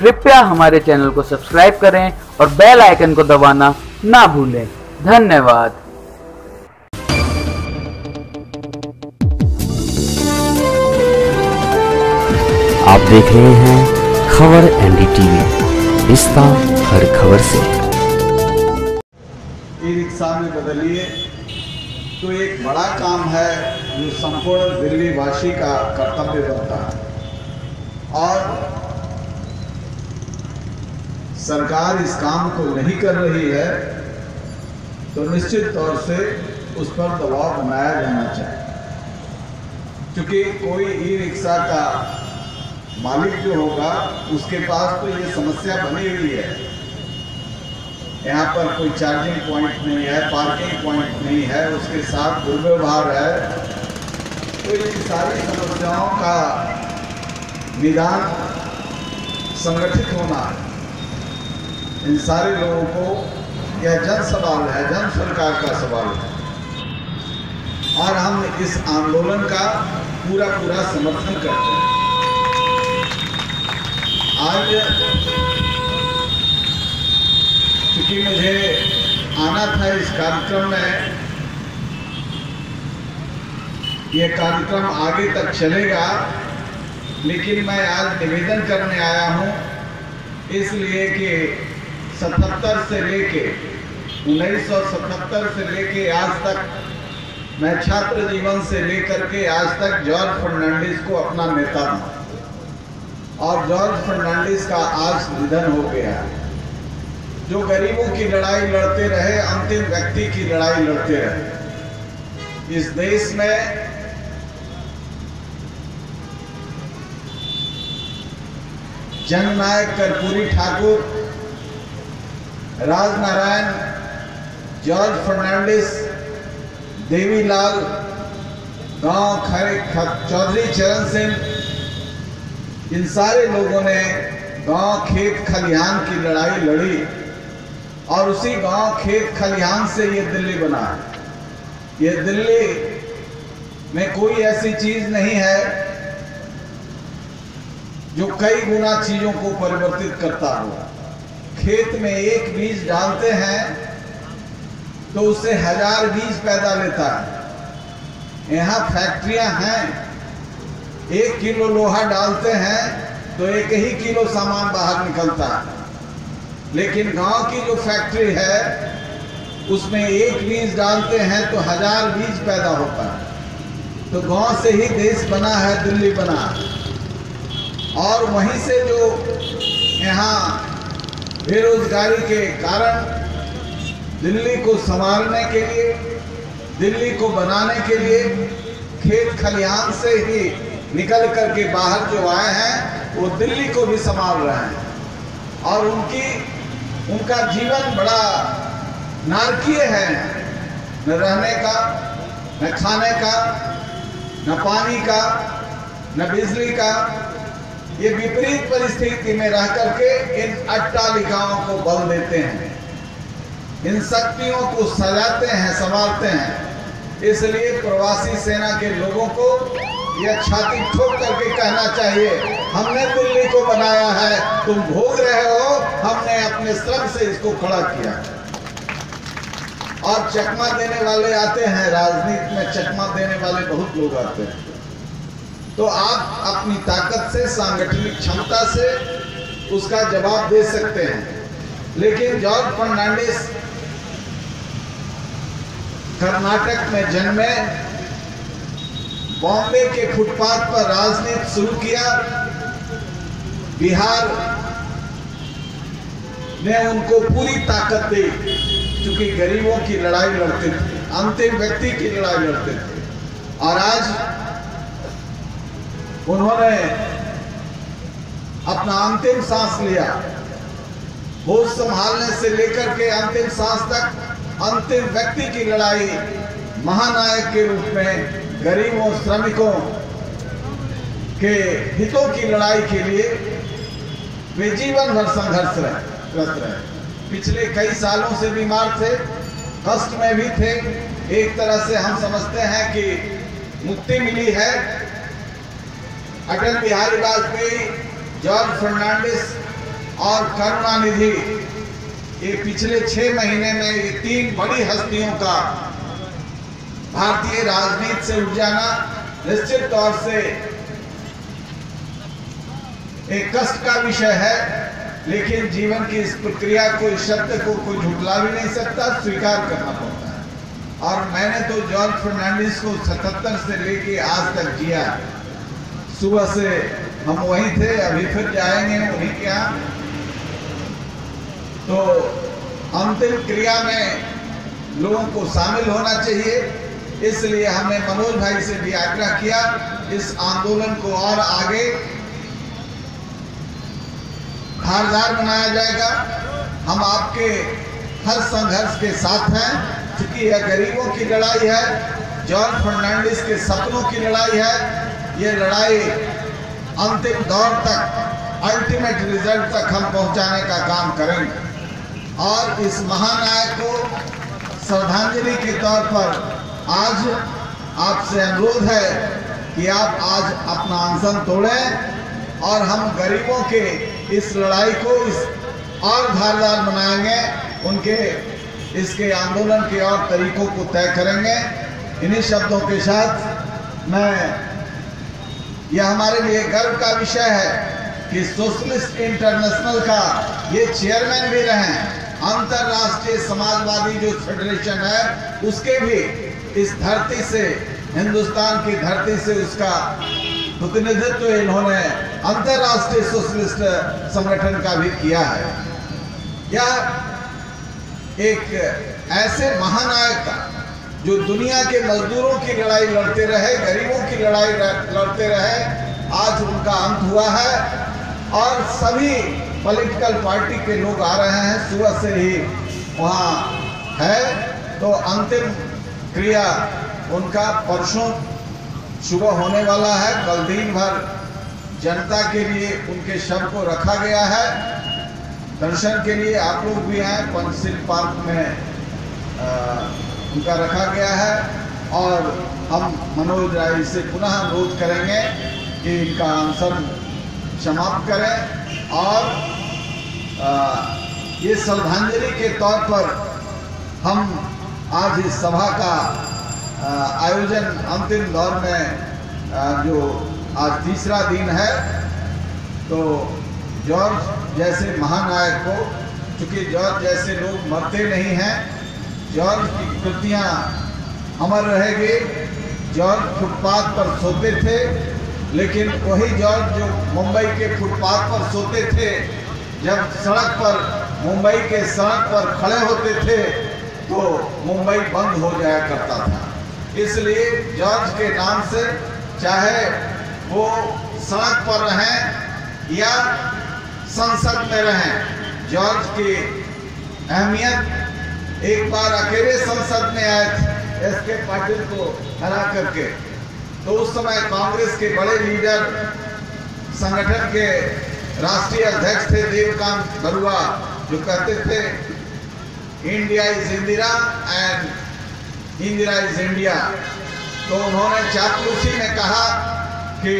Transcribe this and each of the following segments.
कृपया हमारे चैनल को सब्सक्राइब करें और बेल आइकन को दबाना ना भूलें। धन्यवाद। आप देख रहे हैं खबर एनडीटीवी, रिश्ता हर खबर से। ई रिक्शा में बदलिए तो एक बड़ा काम है जो संपूर्ण दिल्ली वासी का कर्तव्य बनता है और सरकार इस काम को नहीं कर रही है तो निश्चित तौर से उस पर दबाव बनाया जाना चाहिए, क्योंकि कोई ई रिक्शा का मालिक जो होगा उसके पास तो ये समस्या बनी हुई है। यहाँ पर कोई चार्जिंग पॉइंट नहीं है, पार्किंग पॉइंट नहीं है, उसके साथ दुर्व्यवहार है, तो इन सारी समस्याओं का निदान संगठित होना इन सारे लोगों को यह जन सवाल है, जन सरकार का सवाल है और हम इस आंदोलन का पूरा पूरा समर्थन करते हैं। आज चूँकि मुझे आना था इस कार्यक्रम में, ये कार्यक्रम आगे तक चलेगा, लेकिन मैं आज निवेदन करने आया हूँ इसलिए कि 1977 से लेके आज तक मैं छात्र जीवन से लेकर के आज तक जॉर्ज फर्नांडिस को अपना नेता हूँ और जॉर्ज फर्नांडिस का आज निधन हो गया, जो गरीबों की लड़ाई लड़ते रहे, अंतिम व्यक्ति की लड़ाई लड़ते रहे। इस देश में जननायक कर्पूरी ठाकुर, राजनारायण, जॉर्ज फर्नांडिस, देवी लाल, गांव खरे चौधरी चरण सिंह, इन सारे लोगों ने गांव खेत खलिहान की लड़ाई लड़ी और उसी गांव खेत खलिहान से ये दिल्ली बना। ये दिल्ली में कोई ऐसी चीज नहीं है जो कई गुना चीजों को परिवर्तित करता हो। खेत में एक बीज डालते हैं तो उससे 1000 बीज पैदा लेता है। यहाँ फैक्ट्रियां हैं, 1 किलो लोहा डालते हैं तो 1 ही किलो सामान बाहर निकलता है, लेकिन गांव की जो फैक्ट्री है उसमें 1 बीज डालते हैं तो 1000 बीज पैदा होता है। तो गांव से ही देश बना है, दिल्ली बना है। और वहीं से जो यहाँ बेरोजगारी के कारण दिल्ली को संभालने के लिए, दिल्ली को बनाने के लिए खेत खलिहान से ही निकल करके बाहर जो आए हैं वो दिल्ली को भी संभाल रहे हैं और उनका जीवन बड़ा नारकीय है, न रहने का, न खाने का, न पानी का, न बिजली का। ये विपरीत परिस्थिति में रह करके इन अट्टालिकाओं को बल देते हैं, इन शक्तियों को सजाते हैं, संभालते हैं। इसलिए प्रवासी सेना के लोगों को यह छाती ठोक करके कहना चाहिए, हमने दिल्ली को बनाया है, तुम भोग रहे हो, हमने अपने श्रम से इसको खड़ा किया। और चकमा देने वाले आते हैं, राजनीति में चकमा देने वाले बहुत लोग आते हैं, तो आप अपनी ताकत से, सांगठनिक क्षमता से उसका जवाब दे सकते हैं। लेकिन जॉर्ज फर्नांडिस कर्नाटक में जन्मे, बॉम्बे के फुटपाथ पर राजनीति शुरू किया, बिहार ने उनको पूरी ताकत दी, क्योंकि गरीबों की लड़ाई लड़ते थे, अंतिम व्यक्ति की लड़ाई लड़ते थे। और आज उन्होंने अपना अंतिम सांस लिया, होश संभालने से लेकर के अंतिम सांस तक अंतिम व्यक्ति की लड़ाई महानायक के रूप में गरीबों, श्रमिकों के हितों की लड़ाई के लिए वे जीवन भर संघर्ष करते रहे। पिछले कई सालों से बीमार थे, कष्ट में भी थे। एक तरह से हम समझते हैं कि मुक्ति मिली है। अटल बिहारी वाजपेयी, जॉर्ज फर्नांडिस और करुणानिधि, ये पिछले 6 महीने में ये 3 बड़ी हस्तियों का भारतीय राजनीति से उठ जाना निश्चित तौर से एक कष्ट का विषय है, लेकिन जीवन की इस प्रक्रिया को, इस शब्द को कोई झुटला भी नहीं सकता, स्वीकार करना पड़ता है। और मैंने तो जॉर्ज फर्नांडिस को 77 से लेके आज तक जिया। सुबह से हम वहीं थे, अभी फिर जाएंगे उन्हीं के यहाँ। तो अंतिम क्रिया में लोगों को शामिल होना चाहिए, इसलिए हमने मनोज भाई से भी आग्रह किया इस आंदोलन को और आगे धारदार बनाया जाएगा। हम आपके हर संघर्ष के साथ हैं, क्योंकि यह गरीबों की लड़ाई है, जॉर्ज फर्नांडिस के सपनों की लड़ाई है। ये लड़ाई अंतिम दौर तक, अल्टीमेट रिजल्ट तक हम पहुंचाने का काम करेंगे। और इस महानायक को श्रद्धांजलि के तौर पर आज आपसे अनुरोध है कि आप आज अपना अनशन तोड़ें और हम गरीबों के इस लड़ाई को इस और धारदार बनाएंगे, उनके इसके आंदोलन के और तरीकों को तय करेंगे। इन्हीं शब्दों के साथ मैं, यह हमारे लिए गर्व का विषय है कि सोशलिस्ट इंटरनेशनल का ये चेयरमैन भी रहे, अंतर्राष्ट्रीय समाजवादी जो फेडरेशन है उसके भी इस धरती से, हिंदुस्तान की धरती से उसका प्रतिनिधित्व इन्होंने अंतर्राष्ट्रीय सोशलिस्ट संगठन का भी किया है। यह एक ऐसे महानायक था जो दुनिया के मजदूरों की लड़ाई लड़ते रहे, गरीबों की लड़ाई लड़ते रहे, आज उनका अंत हुआ है। और सभी पॉलिटिकल पार्टी के लोग आ रहे हैं, सुबह से ही वहाँ है, तो अंतिम क्रिया उनका परसों सुबह होने वाला है। कल दिन भर जनता के लिए उनके शव को रखा गया है, दर्शन के लिए आप लोग भी आए, काउंसिल पार्क में उनका रखा गया है। और हम मनोज राय से पुनः अनुरोध करेंगे कि इनका अनशन समाप्त करें और ये श्रद्धांजलि के तौर पर हम आज इस सभा का आयोजन अंतिम दौर में जो आज तीसरा दिन है, तो जॉर्ज जैसे महानायक को, चूँकि जॉर्ज जैसे लोग मरते नहीं हैं, जॉर्ज की कृतियाँ अमर रहेगी। जॉर्ज फुटपाथ पर सोते थे, लेकिन वही जॉर्ज जो मुंबई के फुटपाथ पर सोते थे, जब सड़क पर, मुंबई के सड़क पर खड़े होते थे तो मुंबई बंद हो जाया करता था। इसलिए जॉर्ज के नाम से चाहे वो सड़क पर रहें या संसद में रहें, जॉर्ज की अहमियत, एक बार अकेले संसद में आए थे एस.के. पाटिल को हरा करके, तो उस समय कांग्रेस के बड़े लीडर, संगठन के राष्ट्रीय अध्यक्ष थे देवकांत बरुआ, जो कहते थे India is Indira and Indira is India. तो उन्होंने चापलूसी में कहा कि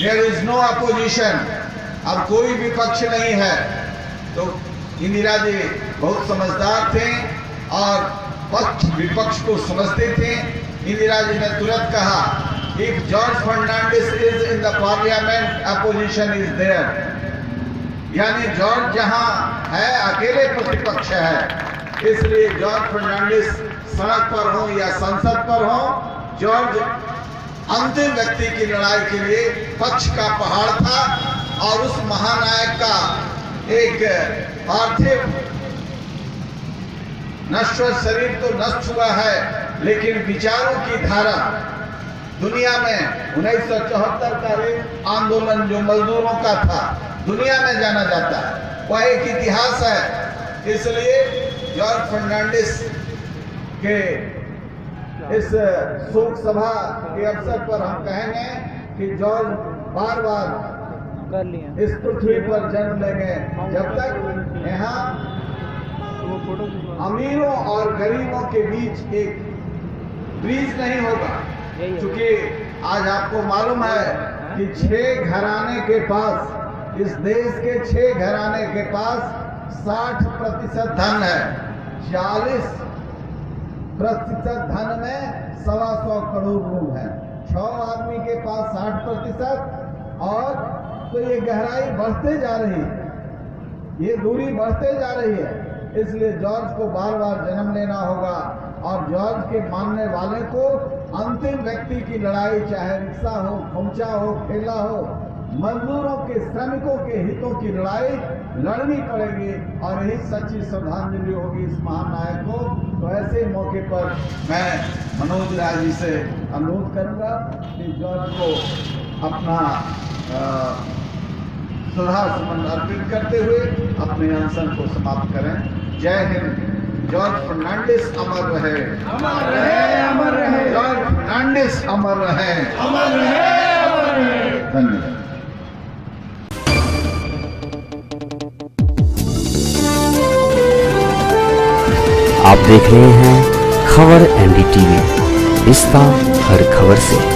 देयर इज नो अपोजिशन, अब कोई विपक्ष नहीं है। तो इंदिरा जी बहुत समझदार थे और पक्ष विपक्ष को समझते थे। इंदिरा जी ने तुरंत कहा if George Fernandes is in the parliament opposition is there, यानी जॉर्ज जहां है अकेले प्रतिपक्ष है। इसलिए जॉर्ज फर्नांडिस सड़क पर हो या संसद पर हो, जॉर्ज अंतिम व्यक्ति की लड़ाई के लिए पक्ष का पहाड़ था। और उस महानायक का एक पार्थिव नष्ट शरीर तो नष्ट हुआ है, लेकिन विचारों की धारा दुनिया में 1974 का रेल आंदोलन जो मजदूरों का था, दुनिया में जाना जाता है, वह एक इतिहास है। इसलिए जॉर्ज फर्नांडिस के इस शोक सभा के अवसर पर हम कहेंगे कि जॉर्ज बार बार इस पृथ्वी पर जन्म लेंगे, जब तक यहाँ अमीरों और गरीबों के बीच एक ब्रिज नहीं होगा। क्योंकि आज आपको मालूम है कि 6 घराने के पास इस देश के 6 घराने के पास 60% धन है, 40% धन में 125 करोड़ रूम है, 6 आदमी के पास 60%, और तो ये गहराई बढ़ते जा रही है, ये दूरी बढ़ते जा रही है। इसलिए जॉर्ज को बार बार जन्म लेना होगा और जॉर्ज के मानने वाले को अंतिम व्यक्ति की लड़ाई, चाहे रिक्शा हो, खोमचा हो, ठेला हो, मजदूरों के, श्रमिकों के हितों की लड़ाई लड़नी पड़ेगी और यही सच्ची श्रद्धांजलि होगी इस महानायक को। तो ऐसे मौके पर मैं मनोज लाल जी से अनुरोध करूंगा कि जॉर्ज को अपना श्रद्धा सुमन अर्पित करते हुए अपने अनशन को समाप्त करें। जय हिंद। जॉर्ज फर्नांडिस अमर रहे, अमर रहे, अमर रहे। जॉर्ज फर्नांडिस अमर रहे, अमर रहे, अमर रहे। धन्यवाद। आप देख रहे हैं खबर NDTV, रिश्ता हर खबर से।